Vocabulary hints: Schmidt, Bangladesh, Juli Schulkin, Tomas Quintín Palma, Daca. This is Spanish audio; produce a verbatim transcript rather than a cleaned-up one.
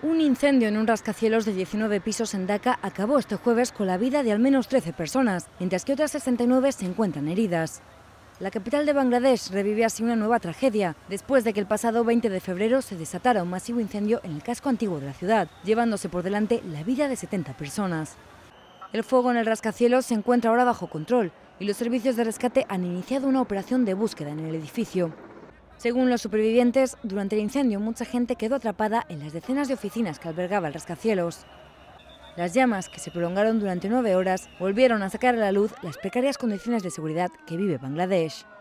Un incendio en un rascacielos de diecinueve pisos en Daca acabó este jueves con la vida de al menos trece personas, mientras que otras sesenta y nueve se encuentran heridas. La capital de Bangladesh revive así una nueva tragedia, después de que el pasado veinte de febrero se desatara un masivo incendio en el casco antiguo de la ciudad, llevándose por delante la vida de setenta personas. El fuego en el rascacielos se encuentra ahora bajo control y los servicios de rescate han iniciado una operación de búsqueda en el edificio. Según los supervivientes, durante el incendio mucha gente quedó atrapada en las decenas de oficinas que albergaba el rascacielos. Las llamas, que se prolongaron durante nueve horas, volvieron a sacar a la luz las precarias condiciones de seguridad que vive Bangladesh.